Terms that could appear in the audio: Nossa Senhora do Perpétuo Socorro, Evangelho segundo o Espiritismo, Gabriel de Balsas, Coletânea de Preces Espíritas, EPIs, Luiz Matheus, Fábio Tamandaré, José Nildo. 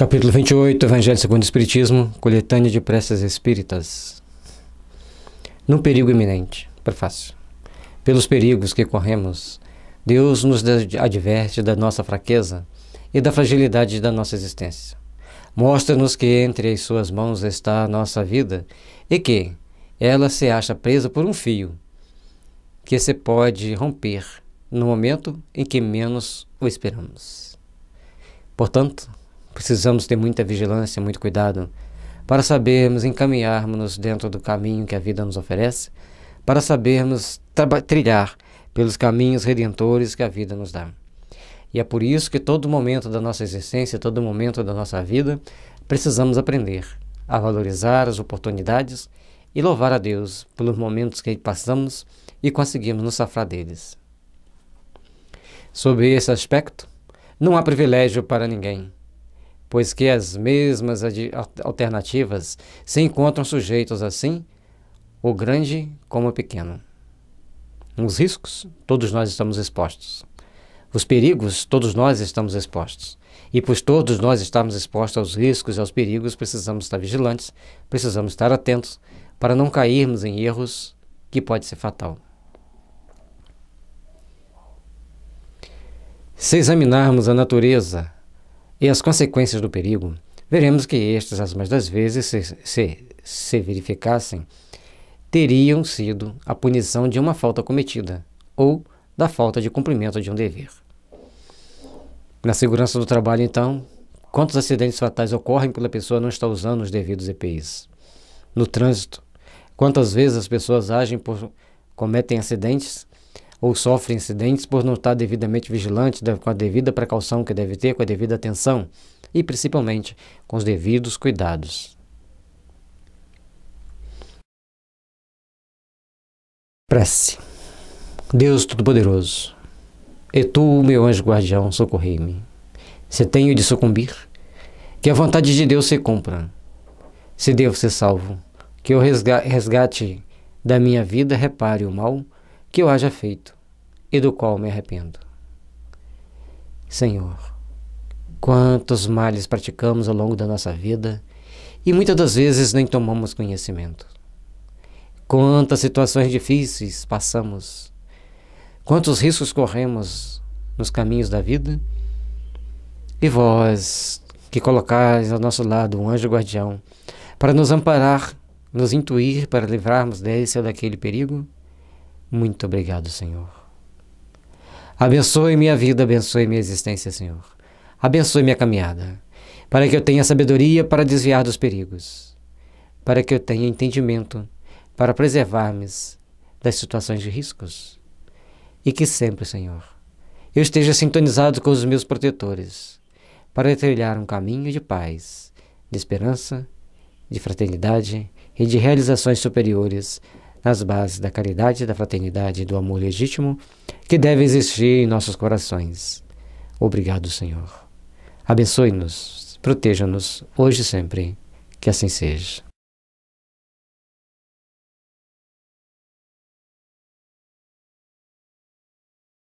Capítulo 28, Evangelho segundo o Espiritismo, Coletânea de Preces Espíritas. Num perigo iminente. Prefácio. Pelos perigos que corremos, Deus nos adverte da nossa fraqueza e da fragilidade da nossa existência. Mostra-nos que entre as suas mãos está a nossa vida e que ela se acha presa por um fio que se pode romper no momento em que menos o esperamos. Portanto, precisamos ter muita vigilância, muito cuidado, para sabermos encaminharmos-nos dentro do caminho que a vida nos oferece, para sabermos trilhar pelos caminhos redentores que a vida nos dá. E é por isso que todo momento da nossa existência, todo momento da nossa vida, precisamos aprender a valorizar as oportunidades e louvar a Deus pelos momentos que passamos e conseguimos nos safrar deles. Sob esse aspecto, não há privilégio para ninguém, pois que as mesmas alternativas se encontram sujeitos assim, o grande como o pequeno. Os riscos, todos nós estamos expostos. Os perigos, todos nós estamos expostos. E por todos nós estamos expostos aos riscos e aos perigos, precisamos estar vigilantes, precisamos estar atentos para não cairmos em erros que pode ser fatal. Se examinarmos a natureza e as consequências do perigo, veremos que estes, as mais das vezes, se verificassem, teriam sido a punição de uma falta cometida ou da falta de cumprimento de um dever. Na segurança do trabalho, então, quantos acidentes fatais ocorrem quando a pessoa não está usando os devidos EPIs? No trânsito, quantas vezes as pessoas cometem acidentes ou sofrem incidentes por não estar devidamente vigilante, com a devida precaução que deve ter, com a devida atenção e, principalmente, com os devidos cuidados. Prece. Deus Todo-Poderoso, e Tu, meu anjo guardião, socorrei-me. Se tenho de sucumbir, que a vontade de Deus se cumpra. Se devo ser salvo, que o resgate da minha vida repare o mal que eu haja feito e do qual me arrependo. Senhor, quantos males praticamos ao longo da nossa vida e muitas das vezes nem tomamos conhecimento. Quantas situações difíceis passamos, quantos riscos corremos nos caminhos da vida, e vós que colocais ao nosso lado um anjo guardião para nos amparar, nos intuir para livrarmos desse ou daquele perigo, muito obrigado, Senhor. Abençoe minha vida, abençoe minha existência, Senhor. Abençoe minha caminhada, para que eu tenha sabedoria para desviar dos perigos, para que eu tenha entendimento para preservar-me das situações de riscos, e que sempre, Senhor, eu esteja sintonizado com os meus protetores, para trilhar um caminho de paz, de esperança, de fraternidade e de realizações superiores, nas bases da caridade, da fraternidade e do amor legítimo que deve existir em nossos corações. Obrigado, Senhor. Abençoe-nos, proteja-nos, hoje e sempre. Que assim seja.